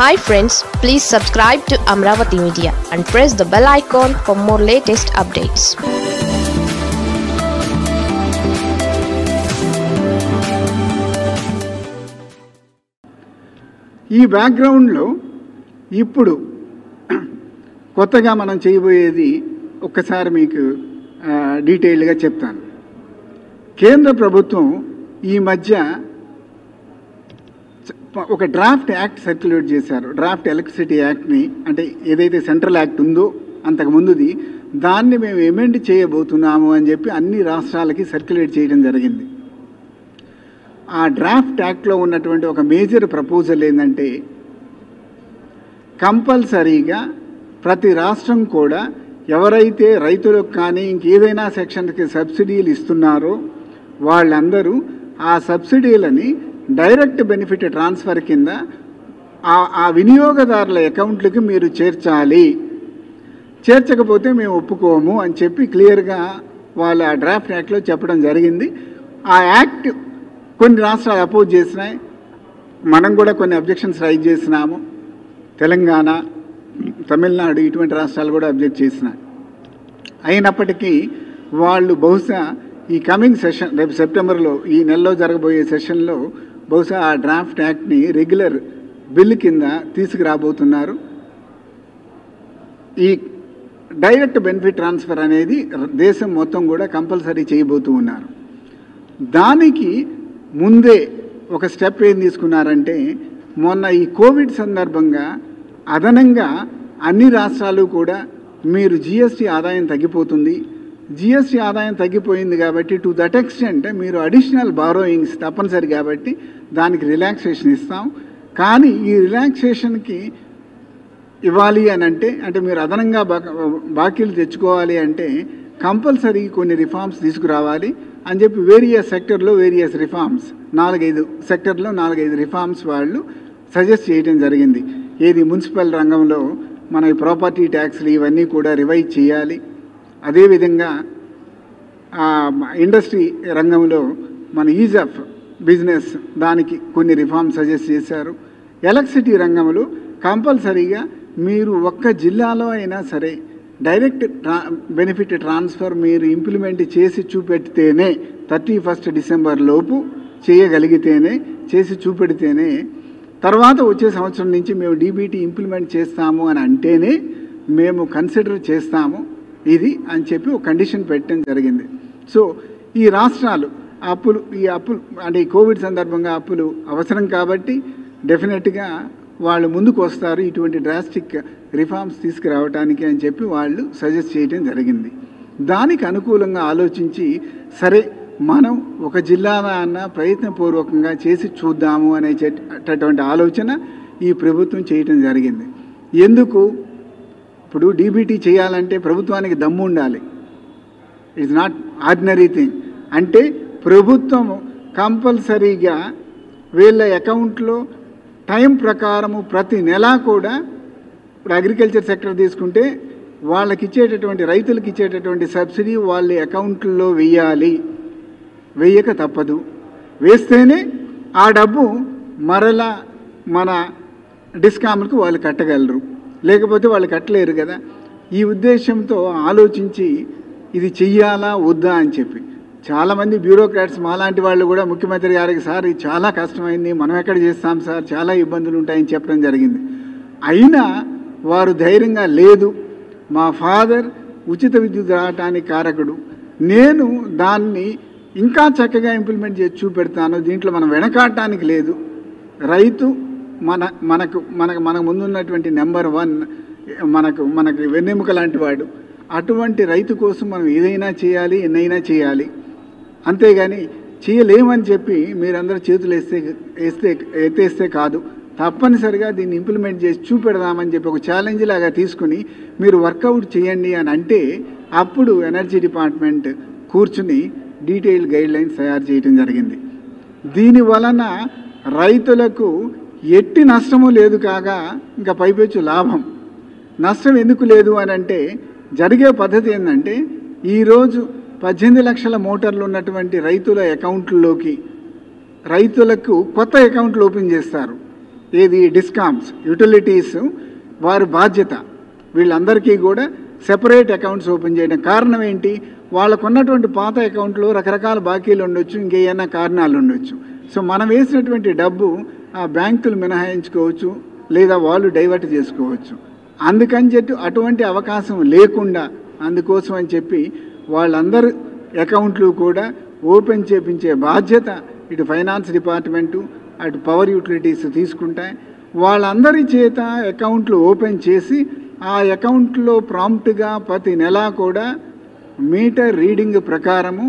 Hi friends, please subscribe to Amaravathi Media and press the bell icon for more latest updates. ఈ background లో ఇప్పుడు కొత్తగా మనం చేయబోయేది ఒక్కసారి మీకు డీటెయిల్ గా చెప్తాను. కేంద్ర ప్రభుత్వం ఈ మధ్య ఒక డ్రాఫ్ట్ యాక్ట్ సర్క్యులేట్ చేశారు. డ్రాఫ్ట్ ఎలక్ట్రిసిటీ యాక్ట్ని, అంటే ఏదైతే సెంట్రల్ యాక్ట్ ఉందో అంతకుముందుది, దాన్ని మేము అమెండ్ చేయబోతున్నాము అని చెప్పి అన్ని రాష్ట్రాలకి సర్క్యులేట్ చేయడం జరిగింది. ఆ డ్రాఫ్ట్ యాక్ట్లో ఉన్నటువంటి ఒక మేజర్ ప్రపోజల్ ఏంటంటే, కంపల్సరీగా ప్రతి రాష్ట్రం కూడా ఎవరైతే రైతులకు కానీ ఇంకేదైనా సెక్షన్కి సబ్సిడీలు ఇస్తున్నారో వాళ్ళందరూ ఆ సబ్సిడీలని డైరెక్ట్ బెనిఫిట్ ట్రాన్స్ఫర్ కింద ఆ వినియోగదారుల అకౌంట్లకి మీరు చేర్చాలి, చేర్చకపోతే మేము ఒప్పుకోము అని చెప్పి క్లియర్గా వాళ్ళ డ్రాఫ్ట్ యాక్ట్లో చెప్పడం జరిగింది. ఆ యాక్ట్ కొన్ని రాష్ట్రాలు అపోజ్ చేసినాయి, మనం కూడా కొన్ని అబ్జెక్షన్స్ రైజ్ చేసినాము. తెలంగాణ, తమిళనాడు ఇటువంటి రాష్ట్రాలు కూడా అబ్జెక్ట్ చేసినాయి. అయినప్పటికీ వాళ్ళు బహుశా ఈ కమింగ్ సెషన్, రేపు సెప్టెంబర్లో ఈ నెలలో జరగబోయే సెషన్లో బహుశా ఆ డ్రాఫ్ట్ యాక్ట్ని రెగ్యులర్ బిల్ కింద తీసుకురాబోతున్నారు. ఈ డైరెక్ట్ బెనిఫిట్ ట్రాన్స్ఫర్ అనేది దేశం మొత్తం కూడా కంపల్సరీ చేయబోతూ ఉన్నారు. దానికి ముందే ఒక స్టెప్ ఏం తీసుకున్నారంటే, మొన్న ఈ కోవిడ్ సందర్భంగా అదనంగా అన్ని రాష్ట్రాలు కూడా మీరు జిఎస్టీ ఆదాయం తగ్గిపోతుంది, జిఎస్టీ ఆదాయం తగ్గిపోయింది కాబట్టి టు దట్ ఎక్స్టెంట్ మీరు అడిషనల్ బారోయింగ్స్ తప్పనిసరి కాబట్టి దానికి రిలాక్సేషన్ ఇస్తాం, కానీ ఈ రిలాక్సేషన్కి ఇవ్వాలి అని అంటే మీరు అదనంగా బాకీలు తెచ్చుకోవాలి అంటే కంపల్సరీ కొన్ని రిఫార్మ్స్ తీసుకురావాలి అని చెప్పి వేరియస్ సెక్టర్లో వేరియస్ రిఫార్మ్స్, 4-5 సెక్టర్లో 4-5 రిఫార్మ్స్ వాళ్ళు సజెస్ట్ చేయడం జరిగింది. ఏది మున్సిపల్ రంగంలో మన ప్రాపర్టీ ట్యాక్స్లు ఇవన్నీ కూడా రివైజ్ చేయాలి. అదేవిధంగా ఇండస్ట్రీ రంగంలో మన ఈజ్ ఆఫ్ బిజినెస్ దానికి కొన్ని రిఫార్మ్స్ సజెస్ట్ చేశారు. ఎలక్ట్రిసిటీ రంగంలో కంపల్సరీగా మీరు ఒక్క జిల్లాలో అయినా సరే డైరెక్ట్ బెనిఫిట్ ట్రాన్స్ఫర్ మీరు ఇంప్లిమెంట్ చేసి చూపెడితేనే, 31 డిసెంబర్ లోపు చేయగలిగితేనే, చేసి చూపెడితేనే తర్వాత వచ్చే సంవత్సరం నుంచి మేము డీబీటీ ఇంప్లిమెంట్ చేస్తాము అని అంటేనే మేము కన్సిడర్ చేస్తాము ఇది అని చెప్పి ఒక కండిషన్ పెట్టడం జరిగింది. సో ఈ రాష్ట్రాలు ఈ అప్పులు అంటే ఈ కోవిడ్ సందర్భంగా అప్పులు అవసరం కాబట్టి డెఫినెట్గా వాళ్ళు ముందుకు వస్తారు ఇటువంటి డ్రాస్టిక్ రిఫార్మ్స్ తీసుకురావడానికి అని చెప్పి వాళ్ళు సజెస్ట్ చేయడం జరిగింది. దానికి అనుకూలంగా ఆలోచించి సరే మనం ఒక జిల్లాలన్నా ప్రయత్నపూర్వకంగా చేసి చూద్దాము అనేటటువంటి ఆలోచన ఈ ప్రభుత్వం చేయడం జరిగింది. ఎందుకు ఇప్పుడు డీబీటీ చేయాలంటే ప్రభుత్వానికి దమ్ము ఉండాలి. It's not ordinary thing. అంటే ప్రభుత్వం కంపల్సరీగా వీళ్ళ అకౌంట్లో టైం ప్రకారము ప్రతి నెల కూడా, ఇప్పుడు అగ్రికల్చర్ సెక్టర్ తీసుకుంటే వాళ్ళకి ఇచ్చేటటువంటి, రైతులకు ఇచ్చేటటువంటి సబ్సిడీ వాళ్ళ అకౌంట్లో వేయాలి, వేయక తప్పదు. వేస్తేనే ఆ డబ్బు మరలా మన డిస్కామ్లకు వాళ్ళు కట్టగలరు, లేకపోతే వాళ్ళు కట్టలేరు కదా. ఈ ఉద్దేశంతో ఆలోచించి ఇది చెయ్యాలా వద్దా అని చెప్పి చాలామంది బ్యూరోక్రాట్స్ మాలాంటి వాళ్ళు కూడా ముఖ్యమంత్రి గారికి సార్ ఇది చాలా కష్టమైంది, మనం ఎక్కడ చేస్తాం సార్, చాలా ఇబ్బందులు ఉంటాయని చెప్పడం జరిగింది. అయినా వారు ధైర్యంగా లేదు, మా ఫాదర్ ఉచిత విద్యుత్ రావటానికి కారకుడు, నేను దాన్ని ఇంకా చక్కగా ఇంప్లిమెంట్ చేసి చూపెడతాను, దీంట్లో మనం వెనకాడటానికి లేదు, రైతు మన ముందున్నటువంటి నెంబర్ 1, మనకు వెన్నెముక లాంటి వాడు, అటువంటి రైతు కోసం మనం ఏదైనా చేయాలి, ఎన్నైనా చేయాలి, అంతేగాని చేయలేమని చెప్పి మీరందరూ చేతులు ఎత్తేస్తే కాదు, తప్పనిసరిగా దీన్ని ఇంప్లిమెంట్ చేసి చూపెడదామని చెప్పి ఒక ఛాలెంజ్ లాగా తీసుకుని మీరు వర్కౌట్ చేయండి అని అంటే అప్పుడు ఎనర్జీ డిపార్ట్మెంట్ కూర్చుని డీటెయిల్ గైడ్లైన్స్ తయారు చేయడం జరిగింది. దీని వలన రైతులకు ఎట్టి నష్టము లేదు కాగా ఇంకా పైపెచ్చు లాభం. నష్టం ఎందుకు లేదు అని అంటే జరిగే పద్ధతి ఏంటంటే, ఈరోజు 18 లక్షల మోటార్లు ఉన్నటువంటి రైతుల అకౌంట్లోకి రైతులకు కొత్త అకౌంట్లు ఓపెన్ చేస్తారు. ఏది డిస్కామ్స్ యూటిలిటీస్ వారి బాధ్యత వీళ్ళందరికీ కూడా సెపరేట్ అకౌంట్స్ ఓపెన్ చేయడం కారణం ఏంటి వాళ్ళకున్నటువంటి పాత అకౌంట్లో రకరకాల బాకీలు ఉండొచ్చు ఇంకేమైనా కారణాలు ఉండొచ్చు సో మనం వేసినటువంటి డబ్బు ఆ బ్యాంకులు మినహాయించుకోవచ్చు లేదా వాళ్ళు డైవర్ట్ చేసుకోవచ్చు అందుకని చెప్పి అటువంటి అవకాశం లేకుండా అందుకోసం అని చెప్పి వాళ్ళందరి అకౌంట్లు కూడా ఓపెన్ చేయించే బాధ్యత ఇటు ఫైనాన్స్ డిపార్ట్మెంటు అటు పవర్ యూటిలిటీస్ తీసుకుంటాయి వాళ్ళందరి చేత అకౌంట్లు ఓపెన్ చేసి ఆ అకౌంట్లో ప్రాంప్ట్గా ప్రతి నెల కూడా మీటర్ రీడింగ్ ప్రకారము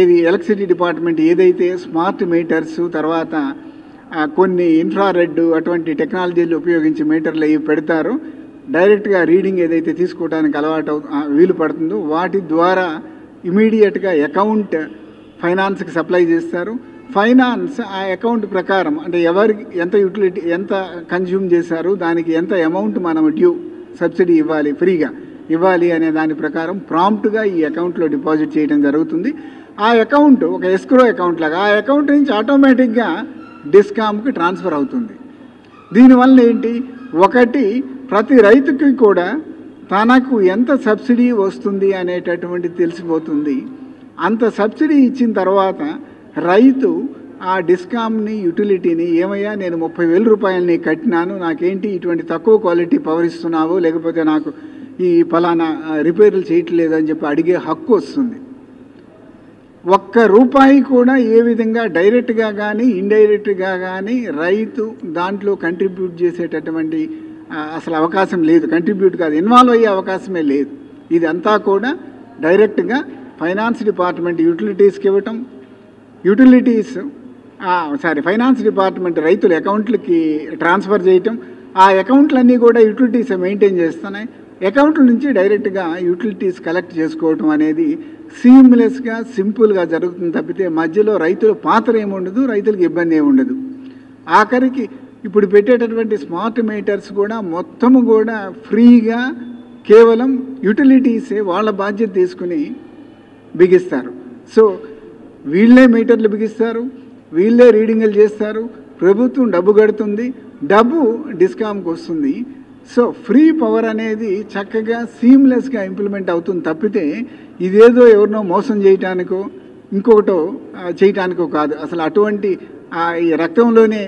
ఏది ఎలక్ట్రిసిటీ డిపార్ట్మెంట్ ఏదైతే స్మార్ట్ మీటర్స్ తర్వాత కొన్ని ఇన్ఫ్రారెడ్ అటువంటి టెక్నాలజీలు ఉపయోగించి మీటర్లు అవి పెడతారు డైరెక్ట్గా రీడింగ్ ఏదైతే తీసుకోవడానికి అలవాటు వీలు పడుతుందో వాటి ద్వారా ఇమీడియట్గా అకౌంట్ ఫైనాన్స్కి సప్లై చేస్తారు ఫైనాన్స్ ఆ అకౌంట్ ప్రకారం అంటే ఎవరికి ఎంత యూటిలిటీ ఎంత కన్స్యూమ్ చేశారు దానికి ఎంత అమౌంట్ మనం డ్యూ సబ్సిడీ ఇవ్వాలి ఫ్రీగా ఇవ్వాలి అనే దాని ప్రకారం ప్రాంప్ట్గా ఈ అకౌంట్లో డిపాజిట్ చేయడం జరుగుతుంది ఆ అకౌంట్ ఒక ఎస్క్రో అకౌంట్ లాగా ఆ అకౌంట్ నుంచి ఆటోమేటిక్గా డిస్కామ్కి ట్రాన్స్ఫర్ అవుతుంది దీనివల్ల ఏంటి ఒకటి ప్రతి రైతుకి కూడా తనకు ఎంత సబ్సిడీ వస్తుంది అనేటటువంటి తెలిసిపోతుంది అంత సబ్సిడీ ఇచ్చిన తర్వాత రైతు ఆ డిస్కామ్ని యూటిలిటీని ఏమయ్యా నేను 30,000 రూపాయలని కట్టినాను నాకేంటి ఇటువంటి తక్కువ క్వాలిటీ పవర్ ఇస్తున్నావు లేకపోతే నాకు ఈ ఫలానా రిపేర్లు చేయట్లేదు అని చెప్పి అడిగే హక్కు వస్తుంది ఒక్క రూపాయి కూడా ఏ విధంగా డైరెక్ట్గా కానీ ఇండైరెక్ట్గా కానీ రైతు దాంట్లో కంట్రిబ్యూట్ చేసేటటువంటి అసలు అవకాశం లేదు కంట్రిబ్యూట్ కాదు ఇన్వాల్వ్ అయ్యే అవకాశమే లేదు ఇదంతా కూడా డైరెక్ట్గా ఫైనాన్స్ డిపార్ట్మెంట్ యూటిలిటీస్కి ఇవ్వటం యూటిలిటీస్ సారీ ఫైనాన్స్ డిపార్ట్మెంట్ రైతుల అకౌంట్లకి ట్రాన్స్ఫర్ చేయటం ఆ అకౌంట్లన్నీ కూడా యూటిలిటీస్ మెయింటైన్ చేస్తున్నాయి అకౌంట్ల నుంచి డైరెక్ట్గా యూటిలిటీస్ కలెక్ట్ చేసుకోవటం అనేది సీమ్లెస్గా సింపుల్గా జరుగుతుంది తప్పితే మధ్యలో రైతుల పాత్ర ఏముండదు రైతులకు ఇబ్బంది ఏముండదు ఆఖరికి ఇప్పుడు పెట్టేటటువంటి స్మార్ట్ మీటర్స్ కూడా మొత్తము కూడా ఫ్రీగా కేవలం యూటిలిటీసే వాళ్ళ బాధ్యత తీసుకుని బిగిస్తారు సో వీళ్ళే మీటర్లు బిగిస్తారు వీళ్ళే రీడింగ్లు చేస్తారు ప్రభుత్వం డబ్బు కడుతుంది డబ్బు డిస్కామ్కి వస్తుంది సో ఫ్రీ పవర్ అనేది చక్కగా సీమ్లెస్గా ఇంప్లిమెంట్ అవుతుంది తప్పితే ఇదేదో ఎవరినో మోసం చేయటానికో ఇంకొకటో చేయటానికో కాదు అసలు అటువంటి ఈ రక్తంలోనే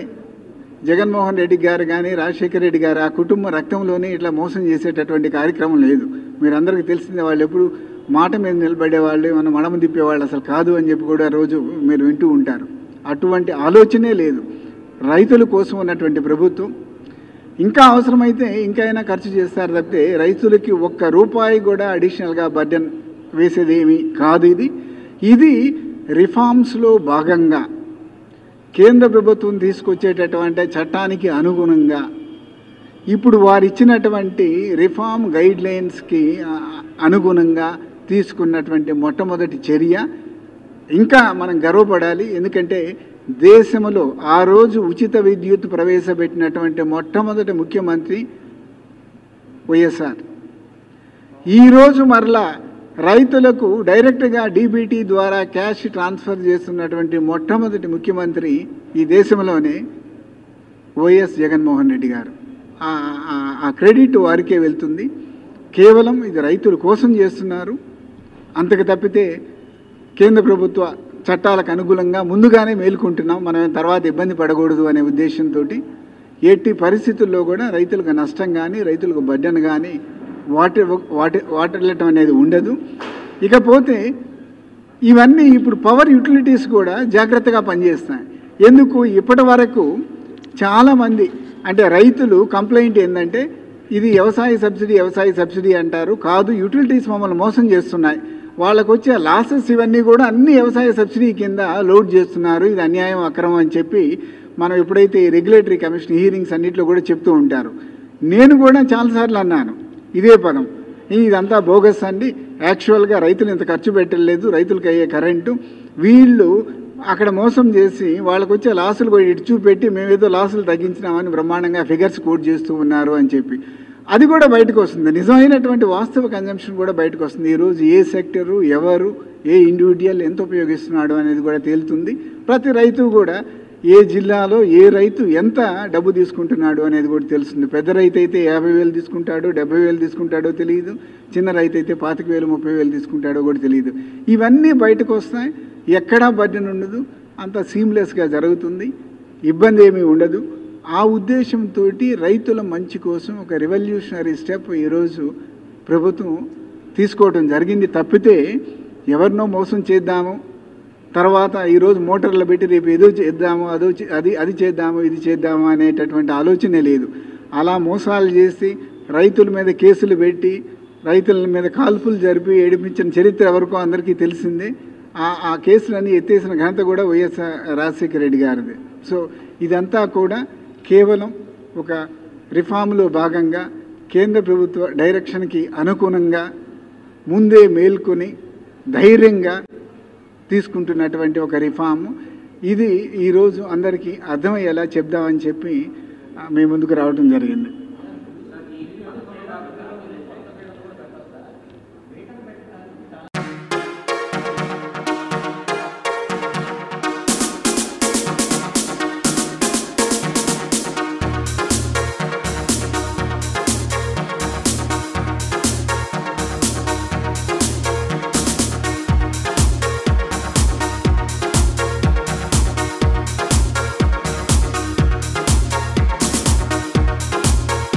జగన్మోహన్ రెడ్డి గారు కానీ రాజశేఖర రెడ్డి గారు ఆ కుటుంబ రక్తంలోనే ఇట్లా మోసం చేసేటటువంటి కార్యక్రమం లేదు మీరందరికీ తెలిసిందే వాళ్ళు ఎప్పుడు మాట మీద నిలబడేవాళ్ళు మనం మడమ తిప్పేవాళ్ళు అసలు కాదు అని చెప్పి కూడా రోజు మీరు వింటూ ఉంటారు అటువంటి ఆలోచనే లేదు రైతుల కోసం ఉన్నటువంటి ప్రభుత్వం ఇంకా అవసరమైతే ఇంకైనా ఖర్చు చేస్తారు తప్పితే రైతులకి ఒక్క రూపాయి కూడా అడిషనల్గా బర్డెన్ వేసేదేమీ కాదు ఇది ఇది రిఫార్మ్స్లో భాగంగా కేంద్ర ప్రభుత్వం తీసుకొచ్చేటటువంటి చట్టానికి అనుగుణంగా ఇప్పుడు వారు ఇచ్చినటువంటి రిఫార్మ్ గైడ్లైన్స్కి అనుగుణంగా తీసుకున్నటువంటి మొట్టమొదటి చర్య ఇంకా మనం గర్వపడాలి ఎందుకంటే దేశంలో ఆ రోజు ఉచిత విద్యుత్ ప్రవేశపెట్టినటువంటి మొట్టమొదటి ముఖ్యమంత్రి వైఎస్ఆర్ ఈరోజు మరలా రైతులకు డైరెక్ట్గా డీబీటీ ద్వారా క్యాష్ ట్రాన్స్ఫర్ చేస్తున్నటువంటి మొట్టమొదటి ముఖ్యమంత్రి ఈ దేశంలోనే వైఎస్ జగన్మోహన్ రెడ్డి గారు ఆ క్రెడిట్ వారికే వెళ్తుంది కేవలం ఇది రైతుల కోసం చేస్తున్నారు అంతకు తప్పితే కేంద్ర ప్రభుత్వ చట్టాలకు అనుగుణంగా ముందుగానే మేలుకుంటున్నాం మనం తర్వాత ఇబ్బంది పడకూడదు అనే ఉద్దేశంతో ఎట్టి పరిస్థితుల్లో కూడా రైతులకు నష్టం కానీ రైతులకు బడ్డెన్ కానీ వాటర్లటం అనేది ఉండదు ఇకపోతే ఇవన్నీ ఇప్పుడు పవర్ యూటిలిటీస్ కూడా జాగ్రత్తగా పనిచేస్తాయి ఎందుకు ఇప్పటి వరకు చాలామంది అంటే రైతులు కంప్లైంట్ ఏంటంటే ఇది వ్యవసాయ సబ్సిడీ అంటారు కాదు యూటిలిటీస్ మమ్మల్ని మోసం చేస్తున్నాయి వాళ్ళకు వచ్చే లాసెస్ ఇవన్నీ కూడా అన్ని వ్యవసాయ సబ్సిడీ కింద లోడ్ చేస్తున్నారు ఇది అన్యాయం అక్రమం అని చెప్పి మనం ఎప్పుడైతే రెగ్యులేటరీ కమిషన్ హీరింగ్స్ అన్నింటిలో కూడా చెప్తూ ఉంటారు నేను కూడా చాలాసార్లు అన్నాను ఇదే పదం ఇదంతా బోగస్ అండి యాక్చువల్గా రైతులు ఇంత ఖర్చు పెట్టలేదు రైతులకి అయ్యే కరెంటు వీళ్ళు అక్కడ మోసం చేసి వాళ్ళకు వచ్చే లాసులు కూడా ఇటు చూపెట్టి మేమేదో లాసులు తగ్గించినామని బ్రహ్మాండంగా ఫిగర్స్ కోట్ చేస్తూ ఉన్నారు అని చెప్పి అది కూడా బయటకు వస్తుంది నిజమైనటువంటి వాస్తవ కన్జంప్షన్ కూడా బయటకు వస్తుంది ఈరోజు ఏ సెక్టరు ఎవరు ఏ ఇండివిజువల్ ఎంత ఉపయోగిస్తున్నాడు అనేది కూడా తేలుతుంది ప్రతి రైతు కూడా ఏ జిల్లాలో ఏ రైతు ఎంత డబ్బు తీసుకుంటున్నాడు అనేది కూడా తెలుస్తుంది. పెద్ద రైతు అయితే 50,000 తీసుకుంటాడో 70,000 తీసుకుంటాడో తెలియదు, చిన్న రైతు అయితే 25,000 30,000 తీసుకుంటాడో కూడా తెలియదు. ఇవన్నీ బయటకు వస్తాయి, ఎక్కడా బడ్జెట్ ఉండదు, అంత సీమ్లెస్గా జరుగుతుంది, ఇబ్బంది ఏమీ ఉండదు. ఆ ఉద్దేశంతో రైతుల మంచి కోసం ఒక రెవల్యూషనరీ స్టెప్ ఈరోజు ప్రభుత్వం తీసుకోవడం జరిగింది. తప్పితే ఎవరినో మోసం చేద్దాము, తర్వాత ఈరోజు మోటార్లు పెట్టి రేపు ఏదో చేద్దాము అది చేద్దాము ఇది చేద్దాము అనేటటువంటి ఆలోచనే లేదు. అలా మోసాలు చేసి రైతుల మీద కేసులు పెట్టి రైతుల మీద కాల్పులు జరిపి ఏడిపించిన చరిత్ర వరకు అందరికీ తెలిసిందే. ఆ కేసులన్నీ ఎత్తేసిన ఘనత కూడా వైఎస్ రాజశేఖర రెడ్డి గారిది. సో ఇదంతా కూడా కేవలం ఒక రిఫార్మ్లో భాగంగా కేంద్ర ప్రభుత్వ డైరెక్షన్కి అనుగుణంగా ముందే మేల్కొని ధైర్యంగా తీసుకుంటున్నటువంటి ఒక రిఫార్మ్. ఇది ఈరోజు అందరికీ అర్థమయ్యేలా చెప్దామని చెప్పి మేము ముందుకు రావడం జరిగింది.